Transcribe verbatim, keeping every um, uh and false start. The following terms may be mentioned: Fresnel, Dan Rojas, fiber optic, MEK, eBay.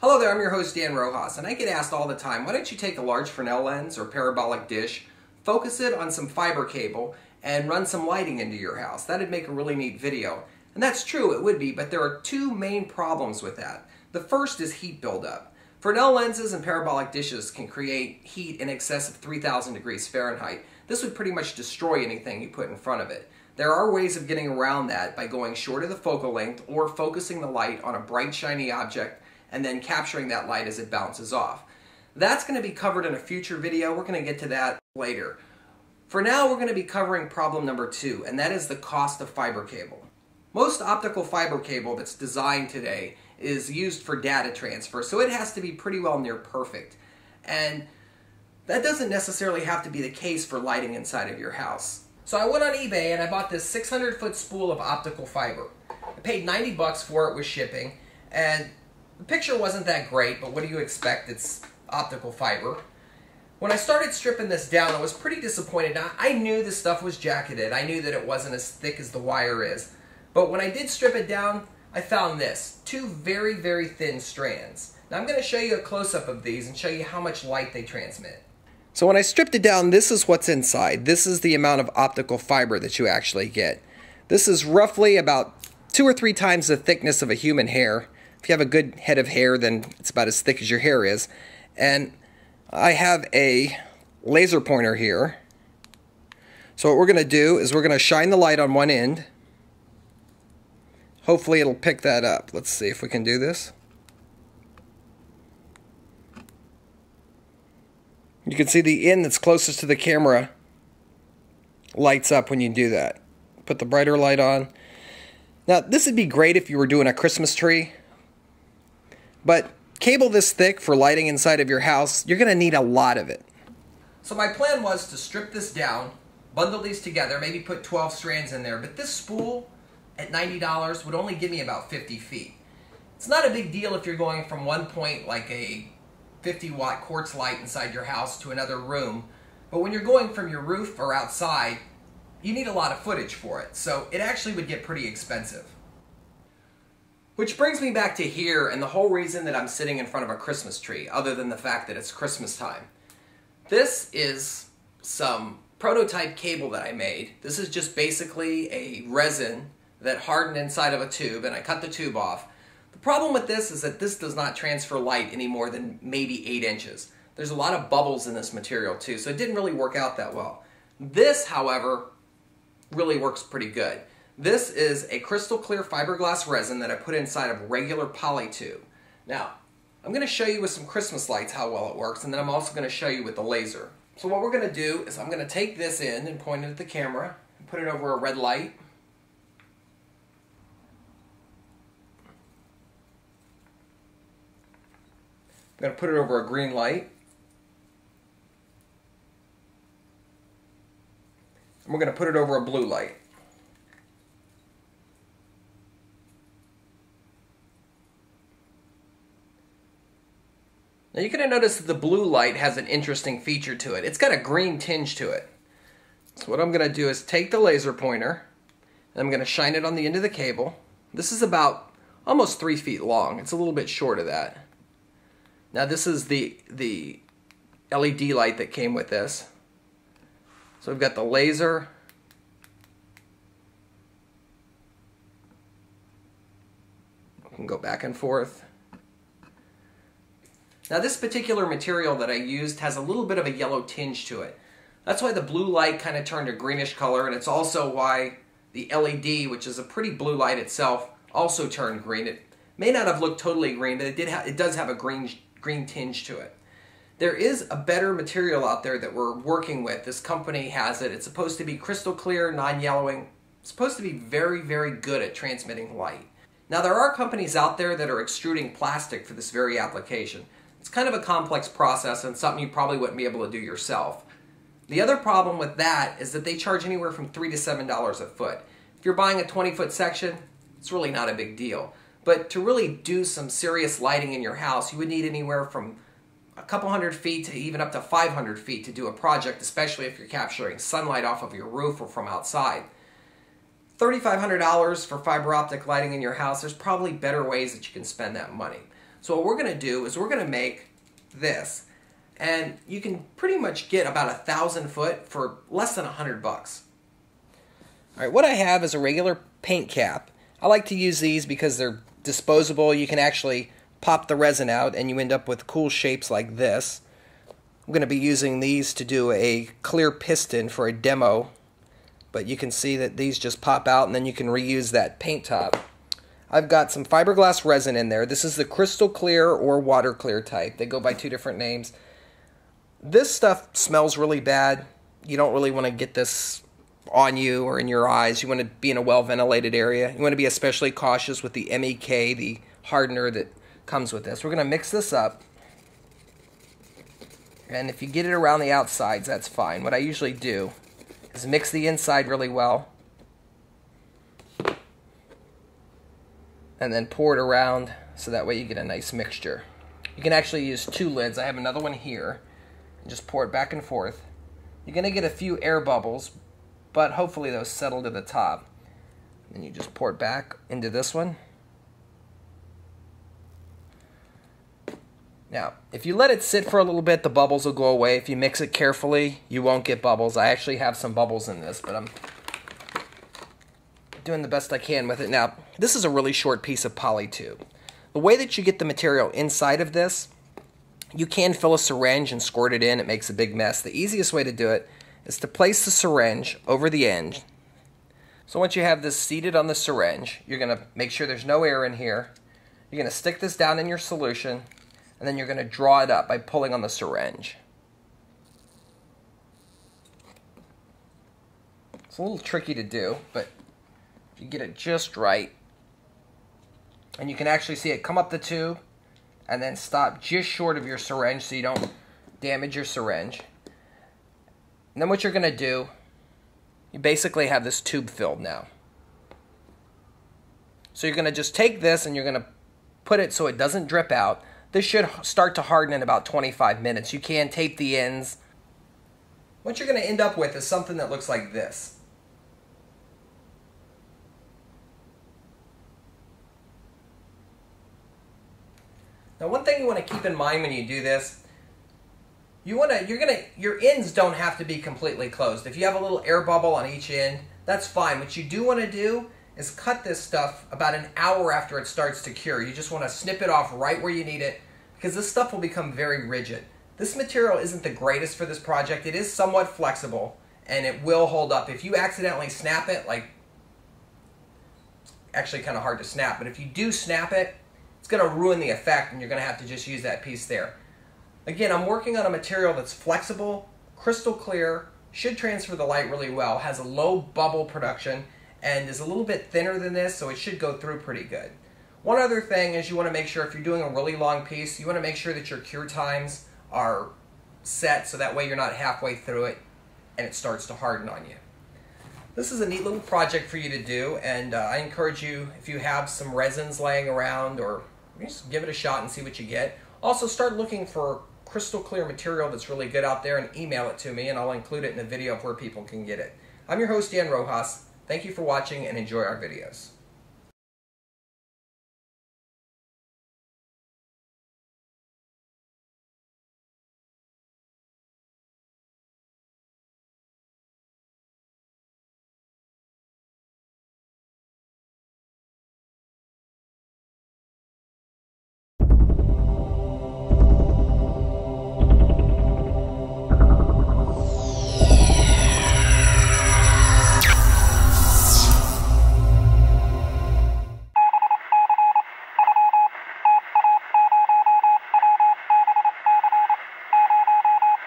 Hello there, I'm your host Dan Rojas, and I get asked all the time, why don't you take a large Fresnel lens or parabolic dish, focus it on some fiber cable, and run some lighting into your house? That'd make a really neat video. And that's true, it would be, but there are two main problems with that. The first is heat buildup. Fresnel lenses and parabolic dishes can create heat in excess of three thousand degrees Fahrenheit. This would pretty much destroy anything you put in front of it. There are ways of getting around that by going short of the focal length or focusing the light on a bright, shiny object and then capturing that light as it bounces off. That's going to be covered in a future video. We're going to get to that later. For now, we're going to be covering problem number two, and that is the cost of fiber cable. Most optical fiber cable that's designed today is used for data transfer, so it has to be pretty well near perfect. And that doesn't necessarily have to be the case for lighting inside of your house. So I went on eBay and I bought this six hundred foot spool of optical fiber. I paid ninety bucks for it with shipping, and the picture wasn't that great, but what do you expect? It's optical fiber. When I started stripping this down, I was pretty disappointed. Now, I knew this stuff was jacketed. I knew that it wasn't as thick as the wire is. But when I did strip it down, I found this. Two very, very thin strands. Now I'm going to show you a close-up of these and show you how much light they transmit. So when I stripped it down, this is what's inside. This is the amount of optical fiber that you actually get. This is roughly about two or three times the thickness of a human hair. If you have a good head of hair, then it's about as thick as your hair is. And I have a laser pointer here. So what we're going to do is we're going to shine the light on one end. Hopefully it'll pick that up. Let's see if we can do this. You can see the end that's closest to the camera lights up when you do that. Put the brighter light on. Now, this would be great if you were doing a Christmas tree. But cable this thick for lighting inside of your house, you're going to need a lot of it. So my plan was to strip this down, bundle these together, maybe put twelve strands in there. But this spool at ninety dollars would only give me about fifty feet. It's not a big deal if you're going from one point like a fifty watt quartz light inside your house to another room. But when you're going from your roof or outside, you need a lot of footage for it. So it actually would get pretty expensive. Which brings me back to here and the whole reason that I'm sitting in front of a Christmas tree, other than the fact that it's Christmas time. This is some prototype cable that I made. This is just basically a resin that hardened inside of a tube, and I cut the tube off. The problem with this is that this does not transfer light any more than maybe eight inches. There's a lot of bubbles in this material too, so it didn't really work out that well. This, however, really works pretty good. This is a crystal clear fiberglass resin that I put inside of a regular poly tube. Now, I'm going to show you with some Christmas lights how well it works, and then I'm also going to show you with the laser. So what we're going to do is I'm going to take this end and point it at the camera, and put it over a red light. I'm going to put it over a green light. And we're going to put it over a blue light. Now you're going to notice that the blue light has an interesting feature to it. It's got a green tinge to it. So what I'm going to do is take the laser pointer, and I'm going to shine it on the end of the cable. This is about almost three feet long. It's a little bit short of that. Now this is the, the L E D light that came with this. So we've got the laser. We can go back and forth. Now this particular material that I used has a little bit of a yellow tinge to it. That's why the blue light kind of turned a greenish color, and it's also why the L E D, which is a pretty blue light itself, also turned green. It may not have looked totally green, but it did ha it does have a green, green tinge to it. There is a better material out there that we're working with. This company has it. It's supposed to be crystal clear, non-yellowing. It's supposed to be very, very good at transmitting light. Now there are companies out there that are extruding plastic for this very application. It's kind of a complex process and something you probably wouldn't be able to do yourself. The other problem with that is that they charge anywhere from three to seven dollars a foot. If you're buying a twenty foot section, it's really not a big deal. But to really do some serious lighting in your house, you would need anywhere from a couple hundred feet to even up to five hundred feet to do a project, especially if you're capturing sunlight off of your roof or from outside. three thousand five hundred dollars for fiber optic lighting in your house, there's probably better ways that you can spend that money. So what we're going to do is we're going to make this, and you can pretty much get about a thousand foot for less than a hundred bucks. All right, what I have is a regular paint cap. I like to use these because they're disposable. You can actually pop the resin out and you end up with cool shapes like this. I'm going to be using these to do a clear piston for a demo, but you can see that these just pop out and then you can reuse that paint top. I've got some fiberglass resin in there. This is the crystal clear or water clear type. They go by two different names. This stuff smells really bad. You don't really want to get this on you or in your eyes. You want to be in a well-ventilated area. You want to be especially cautious with the M E K, the hardener that comes with this. We're going to mix this up. And if you get it around the outsides, that's fine. What I usually do is mix the inside really well and then pour it around so that way you get a nice mixture. You can actually use two lids. I have another one here. Just pour it back and forth. You're going to get a few air bubbles, but hopefully those settle to the top. Then you just pour it back into this one. Now, if you let it sit for a little bit, the bubbles will go away. If you mix it carefully, you won't get bubbles. I actually have some bubbles in this, but I'm doing the best I can with it. Now, this is a really short piece of poly tube. The way that you get the material inside of this, you can fill a syringe and squirt it in. It makes a big mess. The easiest way to do it is to place the syringe over the end. So once you have this seated on the syringe, you're going to make sure there's no air in here. You're going to stick this down in your solution, and then you're going to draw it up by pulling on the syringe. It's a little tricky to do, but if you get it just right, and you can actually see it come up the tube and then stop just short of your syringe so you don't damage your syringe. And then what you're going to do, you basically have this tube filled now. So you're going to just take this and you're going to put it so it doesn't drip out. This should start to harden in about twenty-five minutes. You can tape the ends. What you're going to end up with is something that looks like this. Now, one thing you want to keep in mind when you do this, you want to you're going to your ends don't have to be completely closed. If you have a little air bubble on each end, that's fine. What you do want to do is cut this stuff about an hour after it starts to cure. You just want to snip it off right where you need it, because this stuff will become very rigid. This material isn't the greatest for this project. It is somewhat flexible and it will hold up. If you accidentally snap it, like actually kind of hard to snap, but if you do snap it, it's going to ruin the effect and you're going to have to just use that piece there. Again, I'm working on a material that's flexible, crystal clear, should transfer the light really well, has a low bubble production, and is a little bit thinner than this, so it should go through pretty good. One other thing is you want to make sure if you're doing a really long piece, you want to make sure that your cure times are set so that way you're not halfway through it and it starts to harden on you. This is a neat little project for you to do, and uh, I encourage you, if you have some resins laying around, or just give it a shot and see what you get. Also, start looking for crystal clear material that's really good out there and email it to me, and I'll include it in a video of where people can get it. I'm your host, Dan Rojas. Thank you for watching and enjoy our videos.